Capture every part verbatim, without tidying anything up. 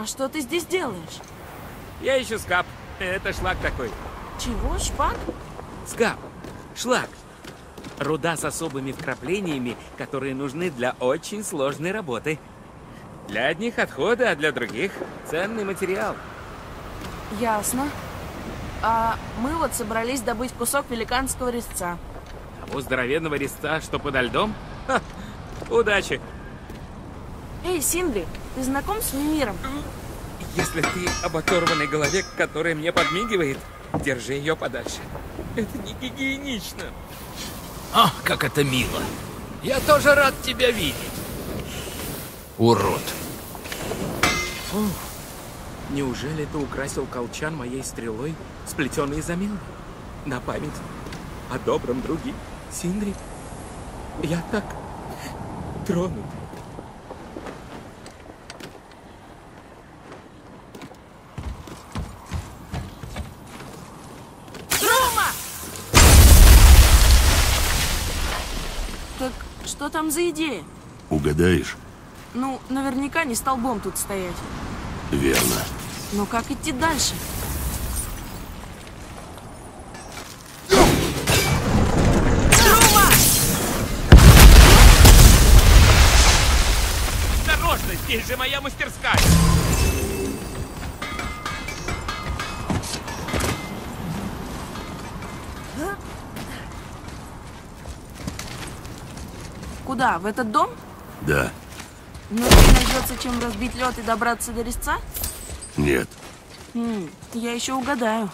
А что ты здесь делаешь? Я ищу скап. Это шлак такой. Чего? Шпак? Скап. Шлак. Руда с особыми вкраплениями, которые нужны для очень сложной работы. Для одних отходы, а для других ценный материал. Ясно. А мы вот собрались добыть кусок великанского резца. Того здоровенного резца, что подо льдом? Ха. Удачи. Эй, Синдри, ты знаком с Мимиром? Если ты об оторванной голове, которая мне подмигивает, держи ее подальше. Это не гигиенично. Ах, как это мило. Я тоже рад тебя видеть. Урод. Фу. Неужели ты украсил колчан моей стрелой, сплетенной из омела? На память о добром друге Синдри. Я так тронут. Трума! Так что там за идея? Угадаешь? Ну, наверняка не столбом тут стоять. Верно. Но как идти дальше? Трума! Осторожно, здесь же моя мастерская! Куда? В этот дом? Да. Но не найдется, чем разбить лед и добраться до резца? Нет. М-м, я еще угадаю.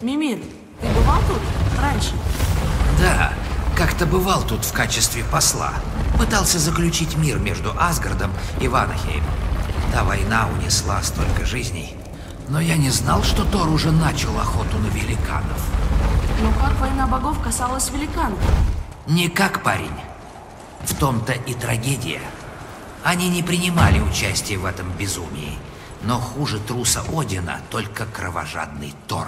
Мимир, ты бывал тут раньше? Да, как-то бывал тут в качестве посла. Пытался заключить мир между Асгардом и Ванахеймом. Та война унесла столько жизней. Но я не знал, что Тор уже начал охоту на великанов. Но как война богов касалась великанов? Никак, парень. В том-то и трагедия. Они не принимали участие в этом безумии. Но хуже труса Одина только кровожадный Тор.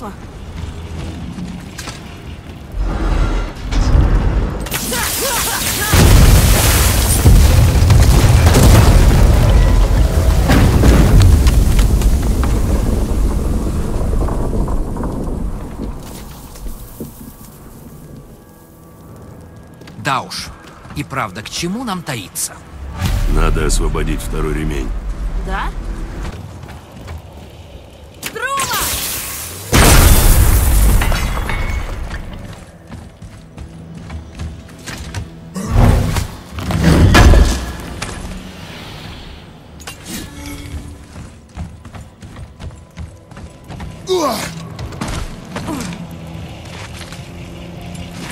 вышло. Да уж. И правда, к чему нам таиться? Надо освободить второй ремень. Да? Трума!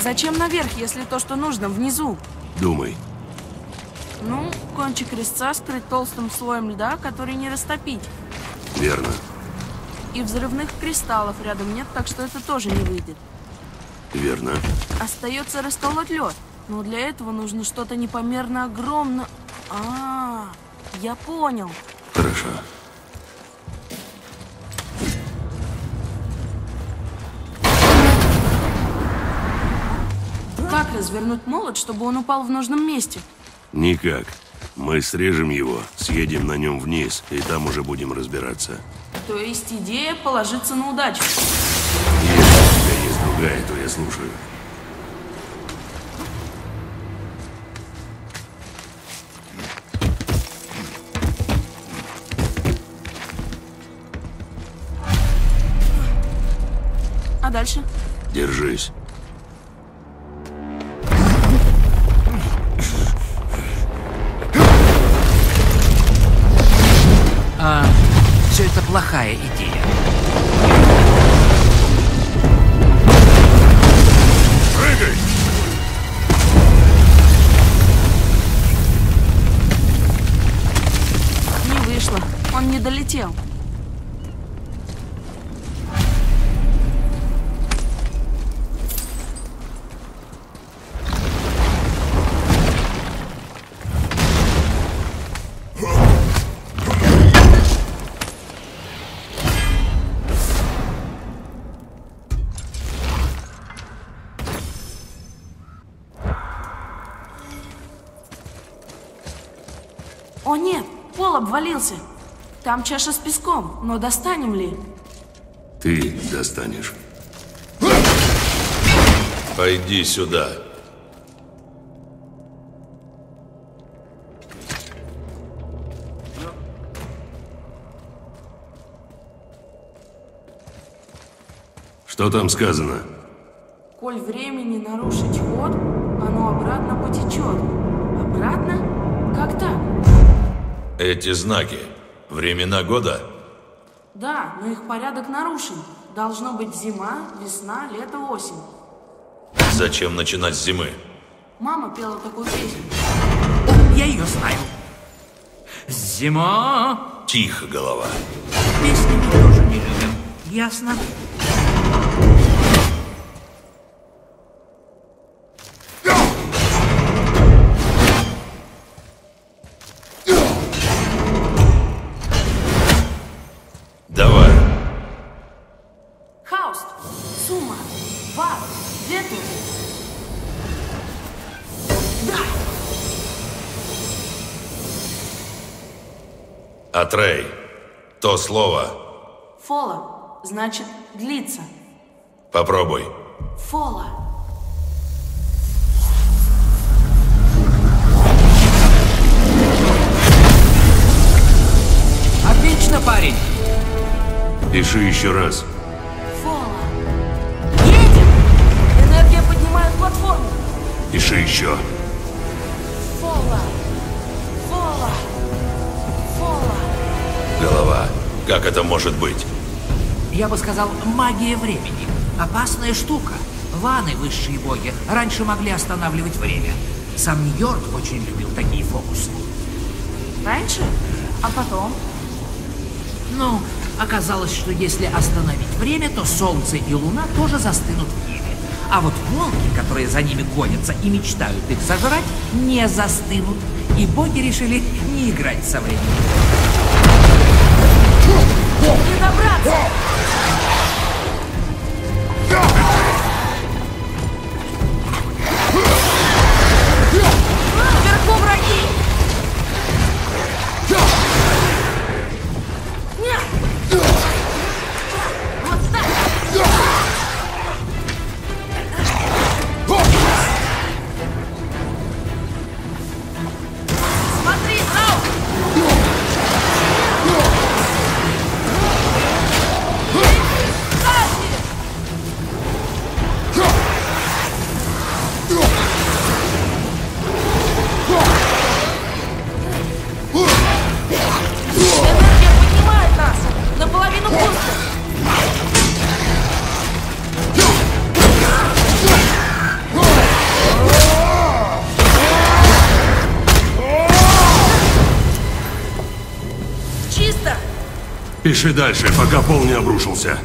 Зачем наверх, если то, что нужно, внизу? Думай. Ну, кончик резца скрыт толстым слоем льда, который не растопить. Верно. И взрывных кристаллов рядом нет, так что это тоже не выйдет. Верно. Остается расколоть лед, но для этого нужно что-то непомерно огромное. А, -а, -а я понял. Хорошо. Как развернуть молот, чтобы он упал в нужном месте? Никак. Мы срежем его, съедем на нем вниз, и там уже будем разбираться. То есть идея положиться на удачу? Если у тебя есть другая, то я слушаю. А дальше? Держись. А, все это плохая идея. Прыгай! Не вышло. Он не долетел. О нет, пол обвалился. Там чаша с песком, но достанем ли? Ты достанешь. Пойди сюда. Что там сказано? Коль времени нарушить ход, оно обратно потечет. Обратно? Как так? Эти знаки. Времена года? Да, но их порядок нарушен. Должно быть зима, весна, лето, осень. Зачем начинать с зимы? Мама пела такую песню. Я ее знаю. Зима. Тихо, голова. Песни мы тоже не любим. Ясно? Трей. То слово. Фола. Значит, длится. Попробуй. Фола. Отлично, парень. Пиши еще раз. Фола. Едем! Энергия поднимает платформу. Пиши еще. Фола. Фола. Фола. Голова. Как это может быть? Я бы сказал, магия времени. Опасная штука. Ваны, высшие боги, раньше могли останавливать время. Сам Ньорд очень любил такие фокусы. Раньше? А потом? Ну, оказалось, что если остановить время, то солнце и луна тоже застынут в небе. А вот волки, которые за ними гонятся и мечтают их сожрать, не застынут. И боги решили не играть со временем. Не добраться! Пиши дальше, пока пол не обрушился.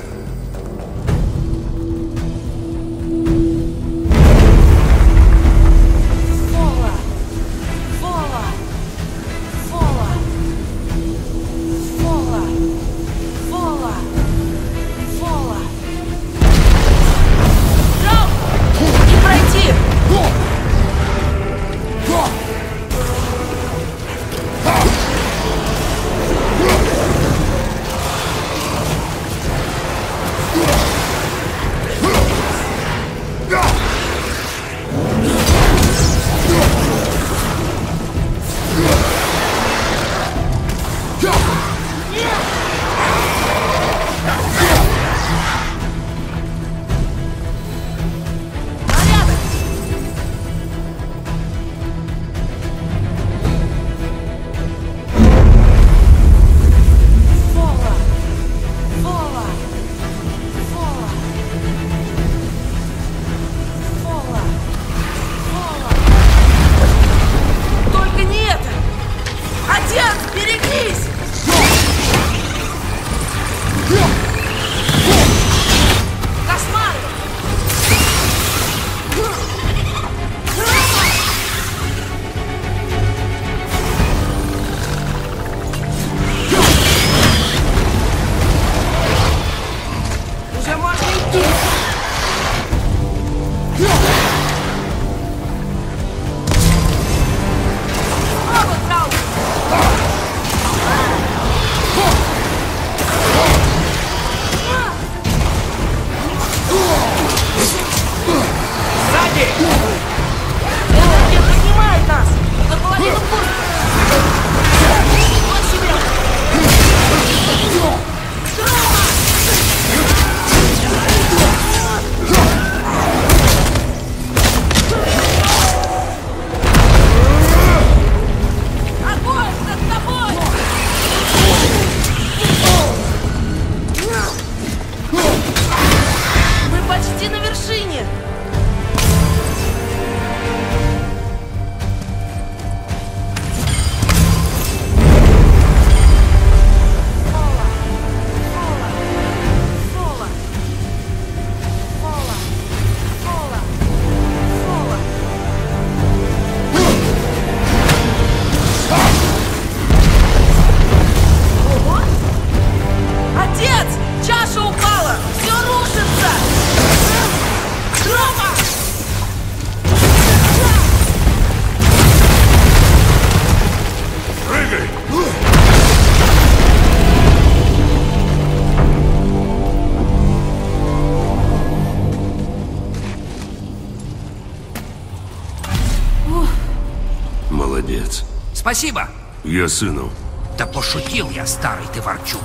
Спасибо. Я сыну. Да пошутил я, старый ты ворчун.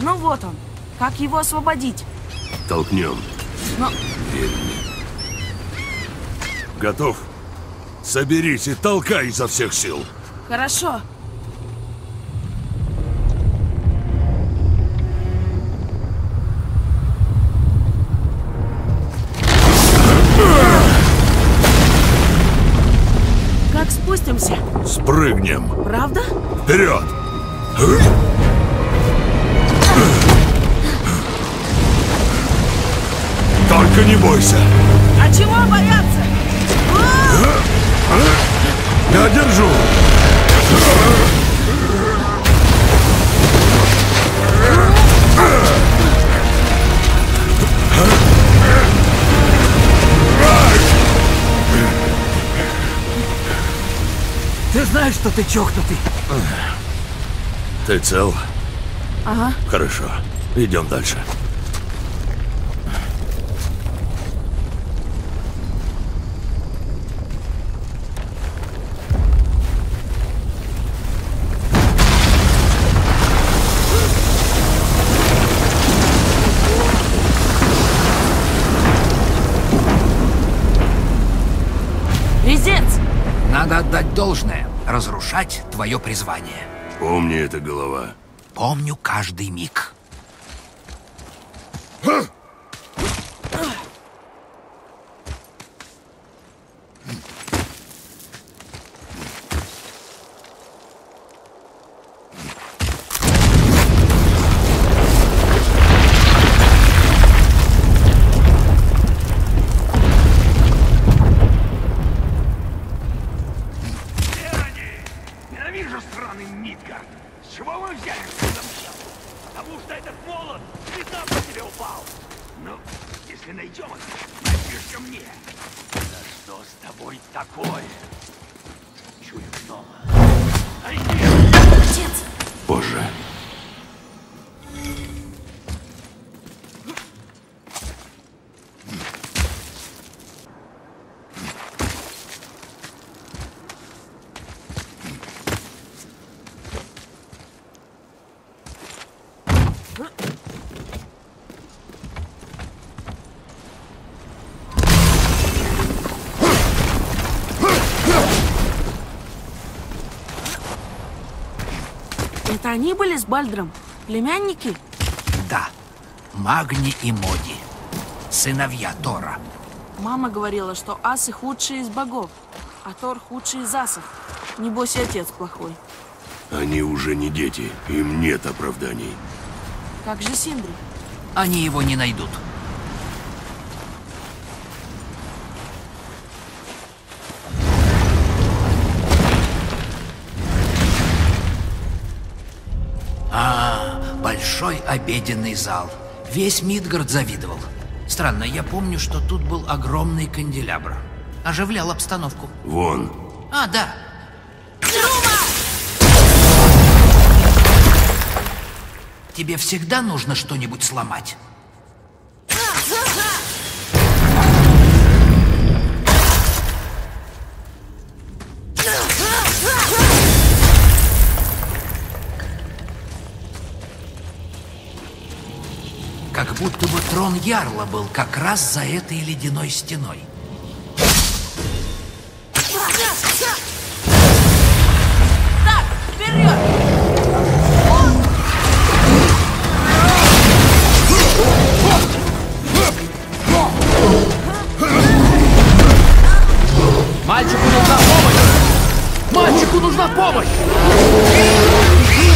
Ну вот он. Как его освободить? Толкнем. Но... Готов? Соберись и толкай изо всех сил. Хорошо. Прыгнем. Правда? Вперед! Только не бойся! А чего бояться? Я держу! Ты знаешь, что ты чокнутый? Ты цел? Ага. Хорошо. Идем дальше. Должное разрушать твое призвание. Помни это, голова. Помню каждый миг. Ненавижу странный Мидгард. С чего вы взяли? Потому что этот молот слеза по тебе упал. Ну, если найдем их, напишешь мне. Да что с тобой такое? Чую снова. Отец! Боже. Это они были с Бальдром? Племянники? Да. Магни и Моди. Сыновья Тора. Мама говорила, что асы худшие из богов, а Тор худший из асов. Небось и отец плохой. Они уже не дети. Им нет оправданий. Как же Синдри? Они его не найдут. Большой обеденный зал. Весь Мидгард завидовал. Странно, я помню, что тут был огромный канделябр. Оживлял обстановку. Вон. А, да. Трума! Тебе всегда нужно что-нибудь сломать. Как будто бы трон Ярла был как раз за этой ледяной стеной. Так, вперед! Мальчику нужна помощь! Мальчику нужна помощь! Береги!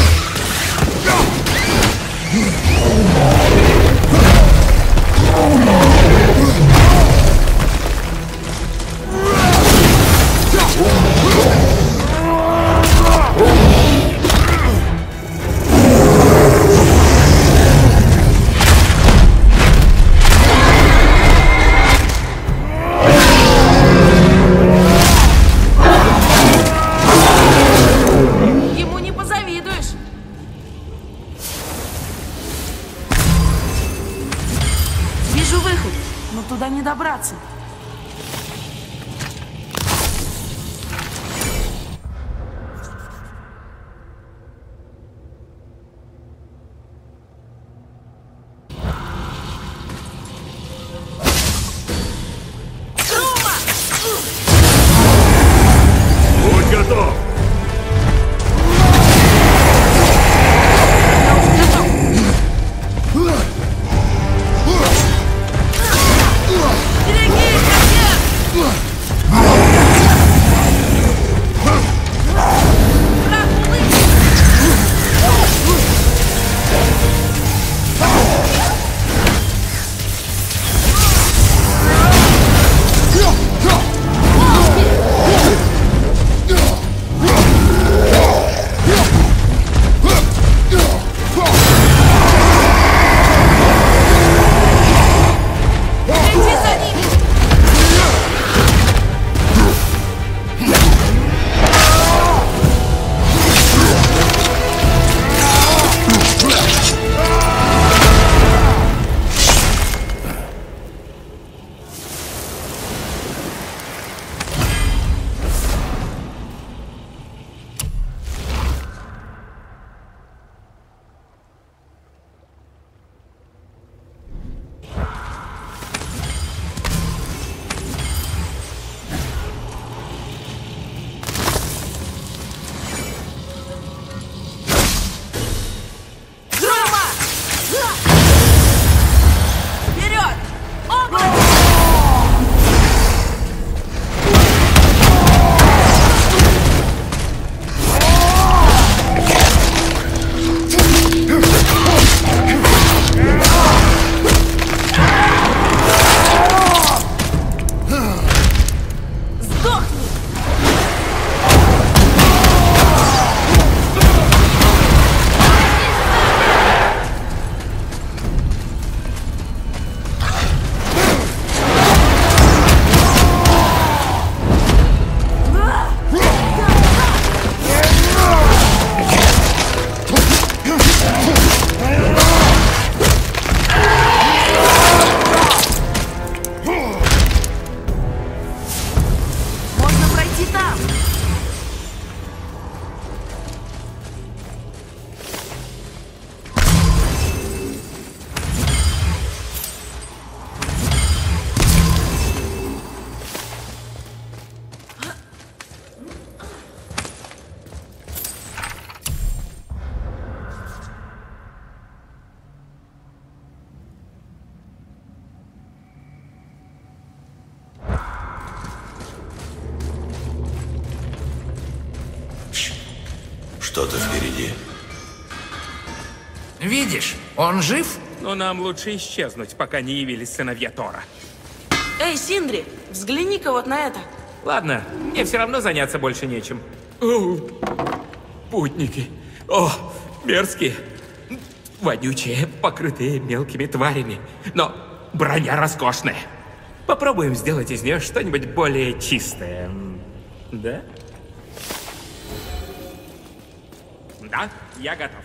Что-то впереди. Видишь, он жив? Но нам лучше исчезнуть, пока не явились сыновья Тора. Эй, Синдри, взгляни-ка вот на это. Ладно, мне все равно заняться больше нечем. О, путники. О, мерзкие. Вонючие, покрытые мелкими тварями. Но броня роскошная. Попробуем сделать из нее что-нибудь более чистое. Да? Да, я готов.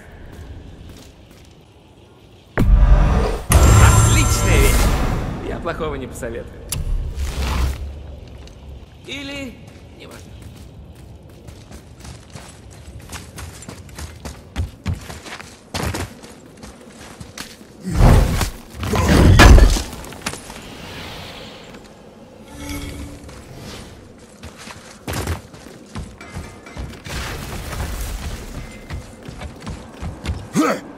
Отличная вещь! Я плохого не посоветую. Или... неважно. Huh!